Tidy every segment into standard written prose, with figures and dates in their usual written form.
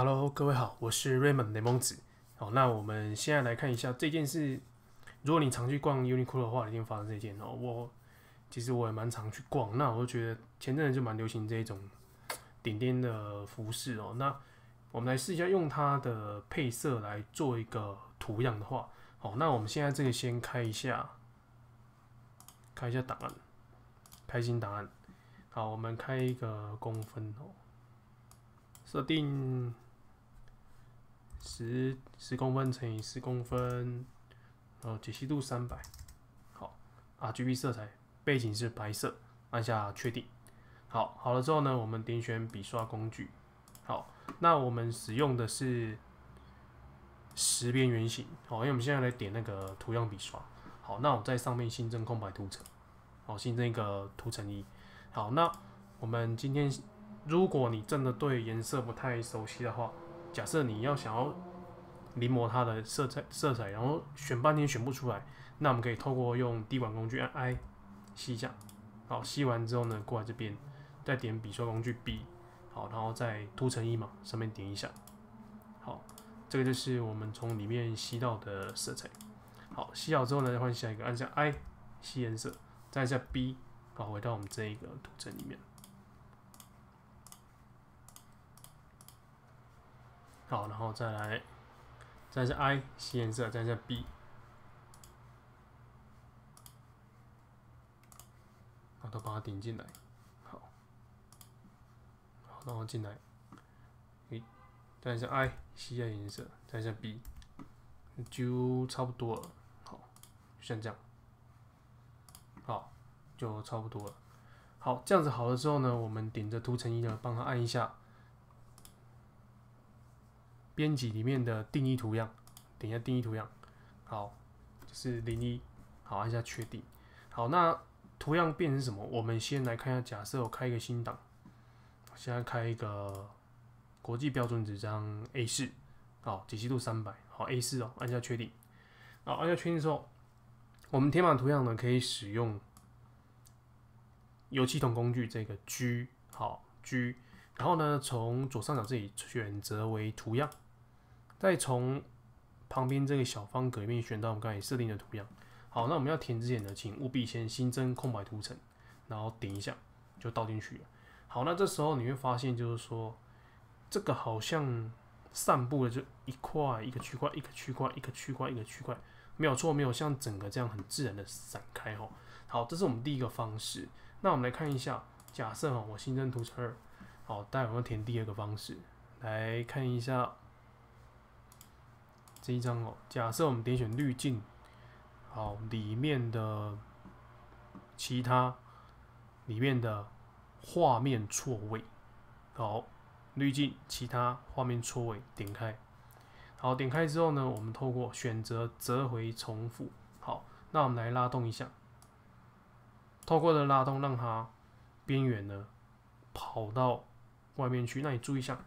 Hello， 各位好，我是 Raymond 雷蒙子。好，那我们现在来看一下这件事。如果你常去逛 Uniqlo 的话，一定发生这件哦。其实我也蛮常去逛，那我就觉得前阵子就蛮流行这一种点点的服饰哦。那我们来试一下用它的配色来做一个图样的话，好，那我们现在这个先开一下档案，开新档案。好，我们开一个公分哦，设定10公分乘以10公分，然后解析度300。好 ，RGB 色彩，背景是白色，按下确定。好了之后呢，我们点选笔刷工具。好，那我们使用的是10边圆形。好，因为我们现在来点那个图样笔刷。好，那我在上面新增空白图层，好，新增一个图层1。好，那我们今天，如果你真的对颜色不太熟悉的话，假设你想要临摹它的色彩，然后选半天选不出来，那我们可以透过用滴管工具按 I 吸一下，好，吸完之后呢，过来这边，再点笔刷工具 B， 好，然后再凸层1嘛，上面点一下，好，这个就是我们从里面吸到的色彩。好，吸好之后呢，再换下一个，按下 I 吸颜色，再按下 B。好，回到我们这一个图层里面。好，然后再是 I 吸颜色，再是 B。好，都把它顶进来。好，然后进来。再是 I 吸一下颜色，再是 B， 就差不多了。好，像这样。好。就差不多了。好，这样子好了之后呢，我们点着图层1呢，帮它按一下编辑里面的定义图样，点一下定义图样。好，就是01。好，按下确定。好，那图样变成什么？我们先来看一下。假设我开一个新档，现在开一个国际标准纸张 A4， 好，解析度300，好 A4 哦，按下确定。好，按下确定之后，我们填满图样呢，可以使用油漆桶工具这个 G， 好 G， 然后呢，从左上角这里选择为图样，再从旁边这个小方格里面选到我们刚才设定的图样。好，那我们要填之前呢，请务必先新增空白图层，然后点一下就倒进去了。好，那这时候你会发现，就是说这个好像散布的就一块一个区块，一个区块一个区块一个区块，没有错，没有像整个这样很自然的散开哦。好，这是我们第一个方式。那我们来看一下，假设哦，我新增图层2，好，待会我们填第二个方式，来看一下这一张哦。假设我们点选滤镜，好，里面的其他里面的画面错位，好，滤镜其他画面错位，点开，好，点开之后呢，我们透过选择折回重复，好，那我们来拉动一下。透过的拉动，让它边缘呢跑到外面去。那你注意一下，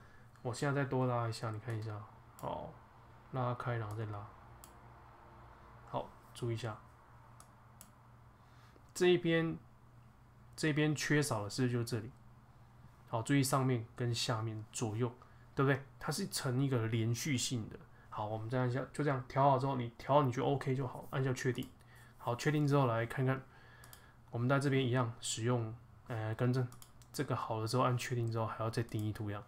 我现在再多拉一下，你看一下，好，拉开然后再拉，好，注意一下，这边缺少的是就这里，好，注意上面跟下面左右，对不对？它是成一个连续性的。好，我们再按一下，就这样调好之后，你调你就 OK 就好，按下确定。好，确定之后来看看。我们在这边一样使用，更正这个好了之后按确定之后还要再定义图样，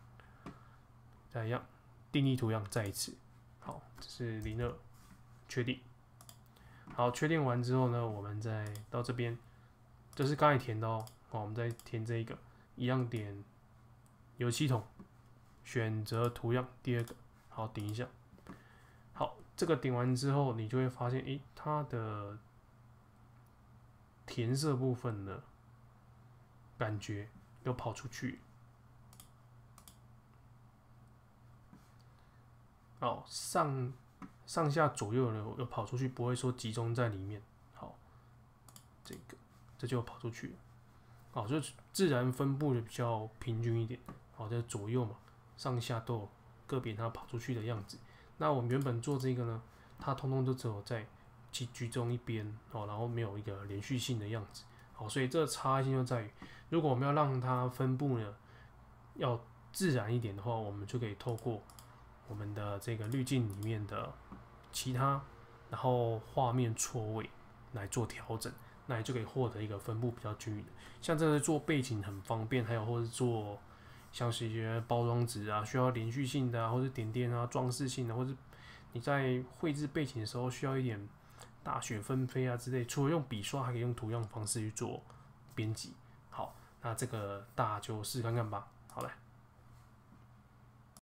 再一样定义图样再一次，好，这是02，确定。好，确定完之后呢，我们再到这边，这是刚才填的哦，好，我们再填这一个，一样点油漆桶，选择图样第二个，好，点一下，好，这个点完之后你就会发现，诶，它的填色部分呢，感觉有跑出去。好，上下左右呢有跑出去，不会说集中在里面。好，这个这就跑出去了。好，就自然分布的比较平均一点。好，在左右嘛，上下都有个别它跑出去的样子。那我们原本做这个呢，它通通都只有在居中一边哦，然后没有一个连续性的样子，好，所以这差异性就在于，如果我们要让它分布呢，要自然一点的话，我们就可以透过我们的这个滤镜里面的其他，然后画面错位来做调整，那你就可以获得一个分布比较均匀的。像这个做背景很方便，还有或是做像是一些包装纸啊，需要连续性的啊，或是点点啊，装饰性的，或是你在绘制背景的时候需要一点大雪纷飞啊之类，除了用笔刷，还可以用图样方式去做编辑。好，那这个大家就试看看吧。好嘞。